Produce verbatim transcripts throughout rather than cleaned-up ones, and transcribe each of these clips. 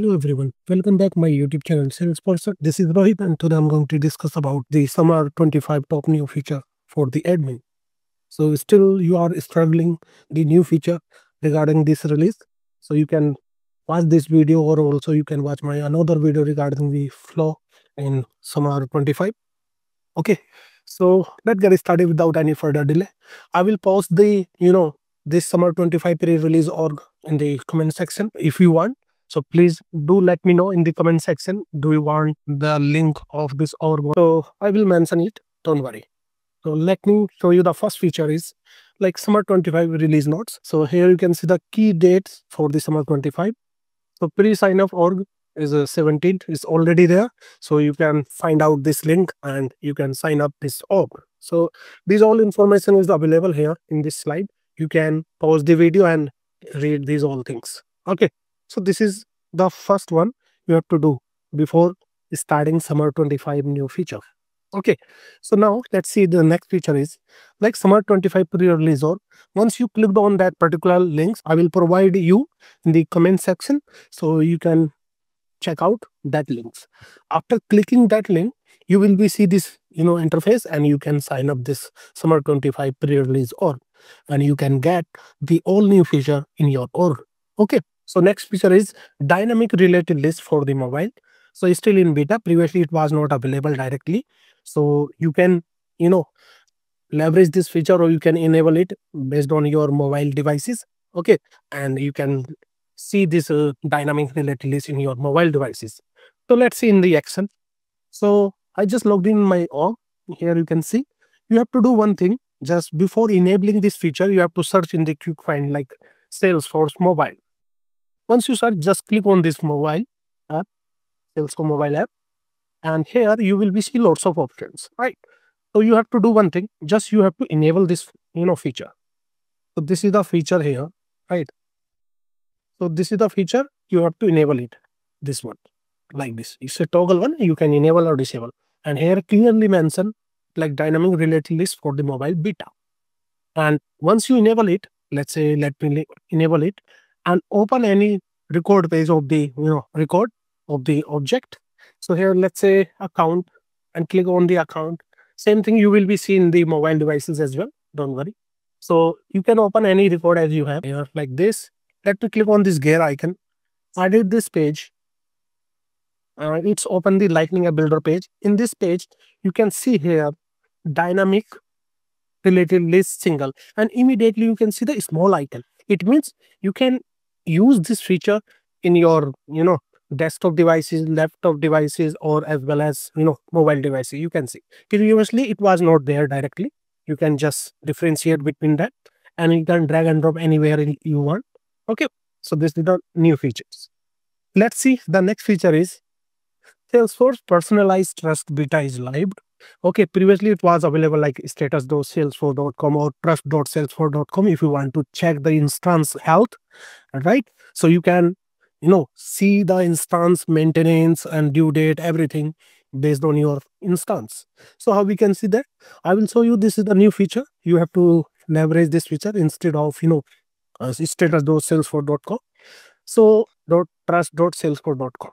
Hello everyone, welcome back my YouTube channel Salesforce. This is Rohit and today I'm going to discuss about the Summer twenty-five top new feature for the admin. So still you are struggling the new feature regarding this release. So you can watch this video or also you can watch my another video regarding the flow in Summer twenty-five. Okay, so let's get started without any further delay. I will post the, you know, this Summer twenty-five pre-release org in the comment section if you want. So please do let me know in the comment section, do you want the link of this org? So I will mention it, don't worry. So let me show you the first feature is like Summer twenty-five release notes. So here you can see the key dates for the Summer twenty-five. So pre-sign up org is seventeenth, it's already there. So you can find out this link and you can sign up this org. So this all information is available here in this slide. You can pause the video and read these all things. Okay. So this is the first one you have to do before starting Summer twenty-five new feature. Okay, so now let's see the next feature is like Summer twenty-five pre-release org. Once you clicked on that particular links, I will provide you in the comment section so you can check out that links. After clicking that link, you will be see this you know interface and you can sign up this Summer twenty-five pre-release org and you can get the all new feature in your org. Okay. So next feature is dynamic related list for the mobile. So it's still in beta. Previously it was not available directly. So you can, you know, leverage this feature or you can enable it based on your mobile devices. Okay. And you can see this uh, dynamic related list in your mobile devices. So let's see in the action. So I just logged in my org. Here you can see you have to do one thing. Just before enabling this feature, you have to search in the quick find like Salesforce mobile. Once you search, just click on this mobile app, Salesforce mobile app, and here you will be see lots of options, right? So you have to do one thing, just you have to enable this, you know, feature. So this is the feature here, right? So this is the feature, you have to enable it, this one, like this. It's a toggle one, you can enable or disable. And here clearly mention like dynamic related list for the mobile beta. And once you enable it, let's say, let me enable it, and open any record page of the, you know, record of the object. So here, let's say account and click on the account. Same thing you will be seeing the mobile devices as well. Don't worry. So you can open any record as you have here like this. Let me click on this gear icon. Added this page. Uh, it's open the Lightning Builder page. In this page, you can see here dynamic related list single. And immediately you can see the small icon. It means you can use this feature in your, you know, desktop devices, laptop devices, or as well as, you know, mobile devices. You can see previously it was not there directly. You can just differentiate between that and you can drag and drop anywhere you want. Okay. So this is the new features. Let's see. The next feature is Salesforce Personalized Trust Beta is live. Okay, previously it was available like status dot salesforce dot com or trust dot salesforce dot com if you want to check the instance health, right? So you can, you know, see the instance maintenance and due date, everything based on your instance. So how we can see that? I will show you this is the new feature. You have to leverage this feature instead of, you know, uh, status dot salesforce dot com. So trust dot salesforce dot com.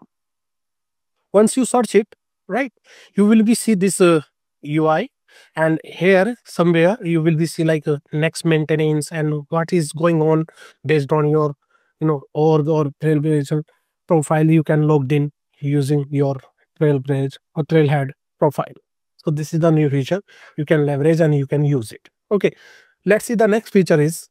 Once you search it, right, you will be see this uh, U I and here somewhere you will be see like uh, next maintenance and what is going on based on your, you know, org or Trailblazer profile. You can log in using your Trailblazer or Trailhead profile. So this is the new feature you can leverage and you can use it. Okay, let's see the next feature is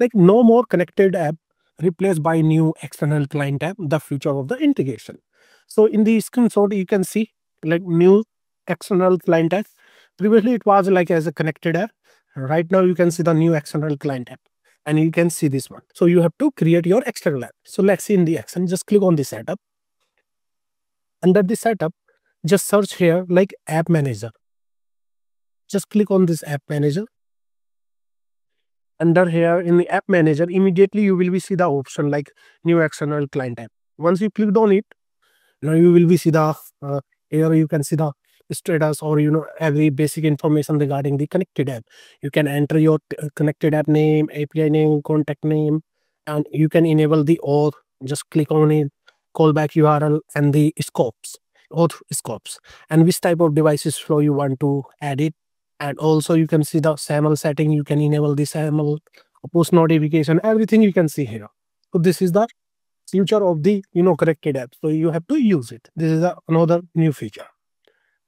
like no more connected app replaced by new external client app, the future of the integration. So in the screenshot, you can see like new external client app. Previously, it was like as a connected app. Right now, you can see the new external client app and you can see this one. So you have to create your external app. So let's see in the action, just click on the setup. Under the setup, just search here like App Manager. Just click on this App Manager. Under here in the App Manager, immediately you will be see the option like new external client app. Once you clicked on it, now you will be see the, uh, here you can see the status or, you know, every basic information regarding the connected app. You can enter your connected app name, A P I name, contact name, and you can enable the auth Just click on a callback U R L and the scopes, auth scopes, and which type of devices flow you want to add it. And also you can see the SAML setting, you can enable the SAML, post notification, everything you can see here. So this is the future of the, you know, corrected app. So you have to use it. This is a, another new feature.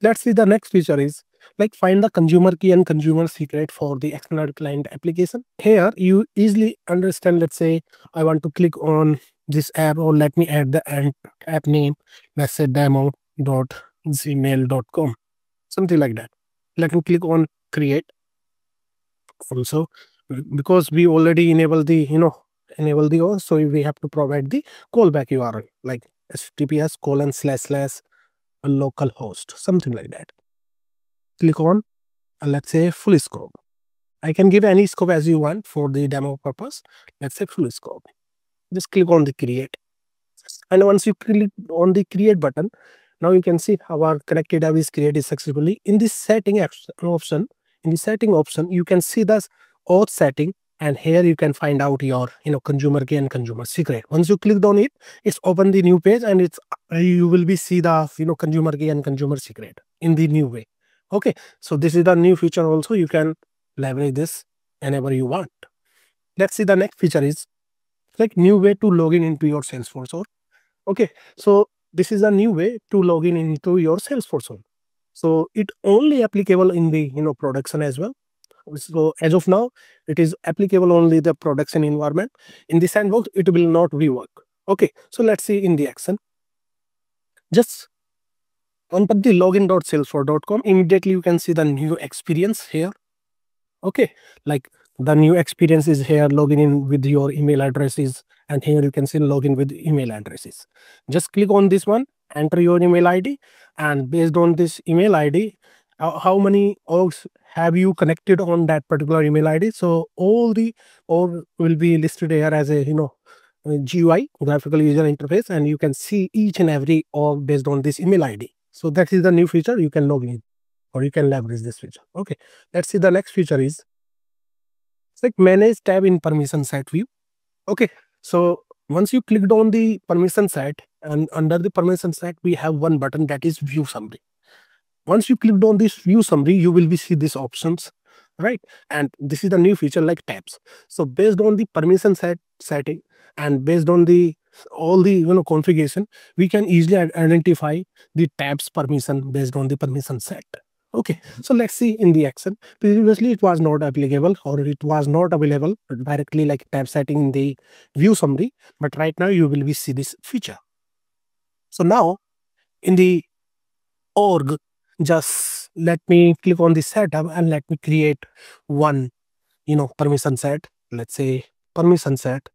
Let's see the next feature is like find the consumer key and consumer secret for the external client application. Here you easily understand, let's say I want to click on this app, or let me add the app name, let's say demo dot gmail dot com, something like that. Let me click on create also, because we already enable the, you know, enable the auth, so we have to provide the callback U R L like https colon slash slash localhost, something like that. Click on uh, let's say full scope. I can give any scope as you want for the demo purpose. Let's say full scope. Just click on the create, and once you click on the create button, now you can see how our connected app is created successfully. In this setting option, in the setting option, you can see the auth setting, and here you can find out your, you know, consumer key and consumer secret. Once you clicked on it, it's open the new page, and it's you will be see the, you know, consumer key and consumer secret in the new way. Okay, so this is the new feature also. You can leverage this whenever you want. Let's see the next feature is like new way to login into your Salesforce org. Okay, so this is a new way to login into your Salesforce org. So it only applicable in the, you know, production as well. So as of now, it is applicable only the production environment. In the sandbox, it will not rework. Okay, so let's see in the action. Just unpack the login dot salesforce dot com. Immediately you can see the new experience here. Okay, like the new experience is here. Login in with your email addresses, and here you can see login with email addresses. Just click on this one, enter your email I D, and based on this email I D, how many orgs have you connected on that particular email I D? So all the org will be listed here as a, you know, G U I, graphical user interface, and you can see each and every org based on this email I D. So that is the new feature. You can log in, or you can leverage this feature. Okay, let's see the next feature is it's like manage tab in permission set view. Okay, so once you clicked on the permission set, and under the permission set we have one button, that is view summary. Once you clicked on this view summary, you will be see these options, right? And this is the new feature like tabs. So based on the permission set setting and based on the all the, you know, configuration, we can easily identify the tabs permission based on the permission set. Okay, so let's see in the action. Previously it was not applicable, or it was not available directly like tab setting in the view summary, but right now you will be see this feature. So now in the org, just let me click on the setup and let me create one, you know, permission set. Let's say permission set.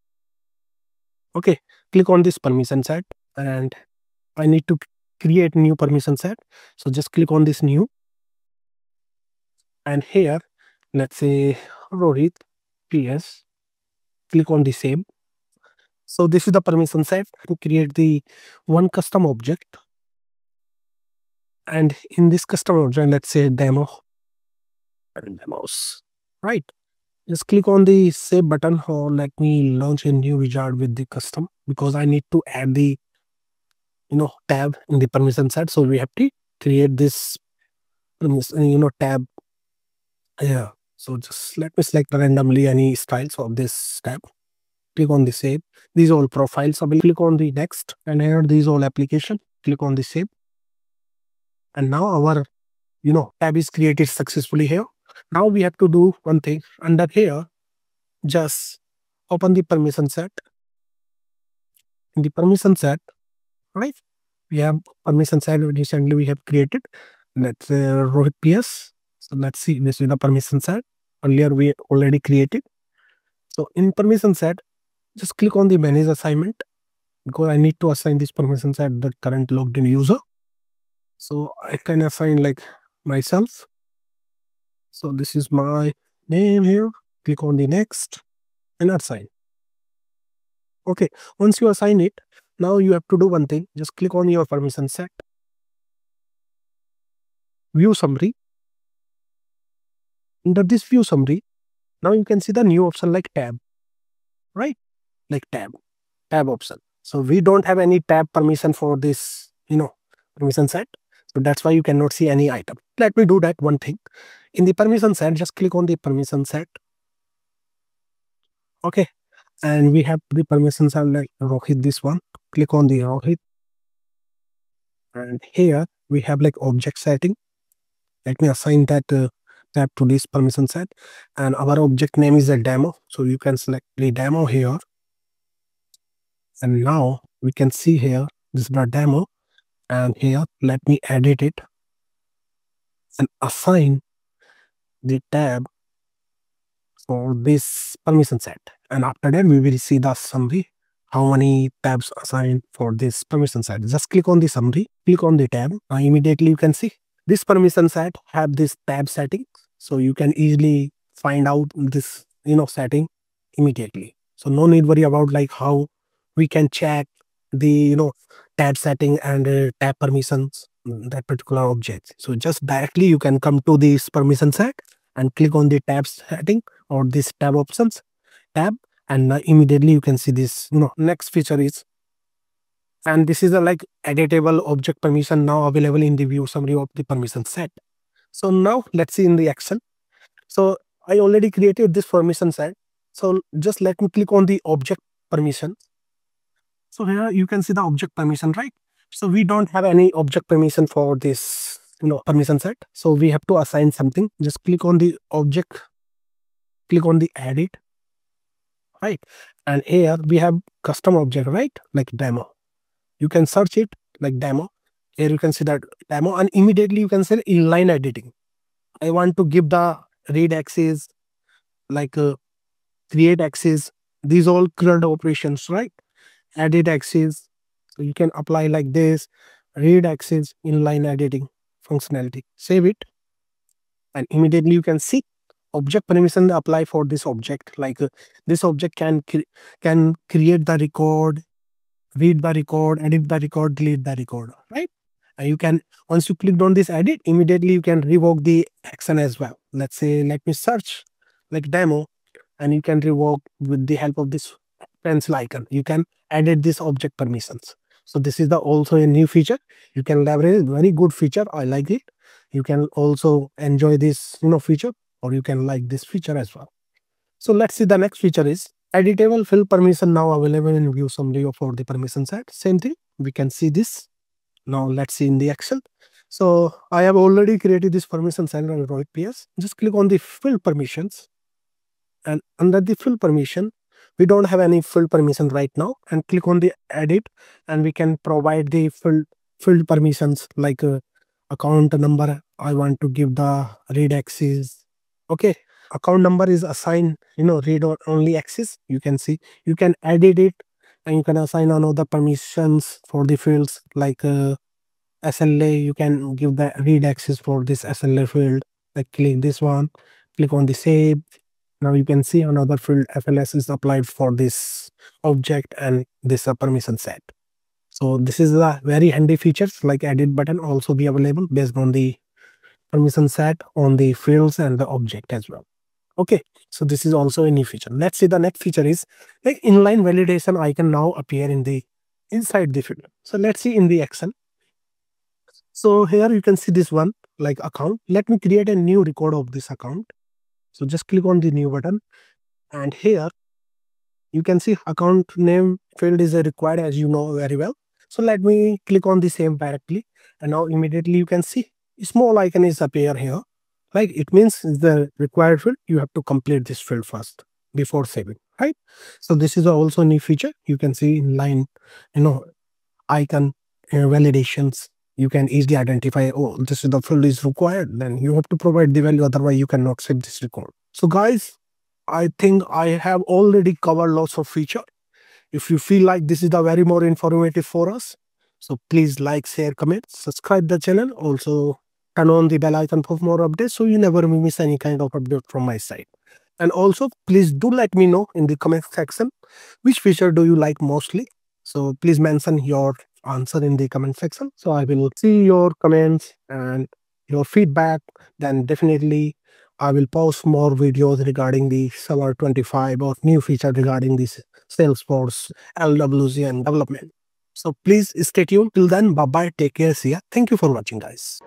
Okay, click on this permission set, and I need to create new permission set. So just click on this new, and here let's say Rohit P S. Click on the same. So this is the permission set to create the one custom object. And in this custom object, let's say demo demos, right? Just click on the save button, or let me launch a new wizard with the custom, because I need to add the, you know, tab in the permission set. So we have to create this, you know, tab. Yeah. So just let me select randomly any styles of this tab. Click on the save. These all profiles. I will click on the next, and here these all application. Click on the save. And now our, you know, tab is created successfully here. Now we have to do one thing. Under here, just open the permission set. In the permission set, right? We have permission set recently we have created. Let's say uh, Rohit P S. So let's see, this is the permission set. Earlier we already created. So in permission set, just click on the manage assignment, because I need to assign this permission set to the current logged in user. So I can assign like myself. So this is my name here. Click on the next and assign. Okay, once you assign it, now you have to do one thing. Just click on your permission set, view summary. Under this view summary, now you can see the new option like tab, right? Like tab, tab option. So we don't have any tab permission for this, you know, permission set. So that's why you cannot see any item. Let me do that one thing. In the permission set, just click on the permission set. Okay. And we have the permissions set like Rohit, this one. Click on the Rohit. And here we have like object setting. Let me assign that uh, tab to this permission set. And our object name is a demo. So you can select the demo here. And now we can see here, this is our demo. And here, let me edit it and assign the tab for this permission set. And after that, we will see the summary. How many tabs assigned for this permission set. Just click on the summary, click on the tab. Now immediately you can see this permission set have this tab setting. So you can easily find out this, you know, setting immediately. So no need worry about like how we can check the, you know, tab setting and uh, tab permissions, that particular object. So just directly you can come to this permission set and click on the tab setting or this tab options tab. And uh, immediately you can see this, you know, next feature is, and this is a like editable object permission now available in the view summary of the permission set. So now let's see in the action. So I already created this permission set. So just let me click on the object permission. So here you can see the object permission, right? So we don't have any object permission for this, you know, permission set. So we have to assign something. Just click on the object, click on the edit. Right, and here we have custom object, right, like demo. You can search it like demo. Here you can see that demo, and immediately you can say inline editing. I want to give the read access, like uh, create access, these all C R U D operations, right? Edit access, so you can apply like this, read access, inline editing functionality. Save it, and immediately you can see object permission apply for this object, like uh, this object can cre can create the record, read the record, edit the record, delete the record, right? And you can, once you clicked on this edit, immediately you can revoke the action as well. Let's say, let me search like demo, and you can revoke with the help of this pencil icon. You can edit this object permissions. So this is the also a new feature. You can leverage very good feature. I like it. You can also enjoy this, you know, feature. Or you can like this feature as well. So let's see the next feature is editable field permission now available in view summary for the permission set. Same thing, we can see this. Now let's see in the action. So I have already created this permission set on Rohit P S. Just click on the field permissions, and under the field permission, we don't have any field permission right now. And click on the edit, and we can provide the field field permissions like uh, account number. I want to give the read access. Okay, account number is assigned, you know, read only access. You can see, you can edit it, and you can assign another permissions for the fields like uh, S L A. You can give the read access for this S L A field. Like click this one, click on the save. Now you can see another field F L S is applied for this object and this uh, permission set. So this is a very handy features, like edit button also be available based on the permission set on the fields and the object as well. Okay, so this is also a new feature. Let's see the next feature is like inline validation icon now appear in the inside the field. So let's see in the action. So here you can see this one like account. Let me create a new record of this account. So just click on the new button, and here you can see account name field is required, as you know very well. So let me click on the same directly, and now immediately you can see small icon is appear here, right? It means the required field. You have to complete this field first before saving, right? So this is also a new feature. You can see inline, you know, icon uh, validations. You can easily identify, oh, this is the field is required. Then you have to provide the value. Otherwise, you cannot save this record. So guys, I think I have already covered lots of feature. If you feel like this is the very more informative for us, so please like, share, comment, subscribe the channel. Also, turn on the bell icon for more updates so you never miss any kind of update from my side. And also, please do let me know in the comment section which feature do you like mostly. So please mention your answer in the comment section. So I will see your comments and your feedback. Then definitely I will post more videos regarding the Summer twenty-five or new feature regarding this Salesforce, L W C and development. So please stay tuned. Till then, bye-bye. Take care. See ya. Thank you for watching, guys.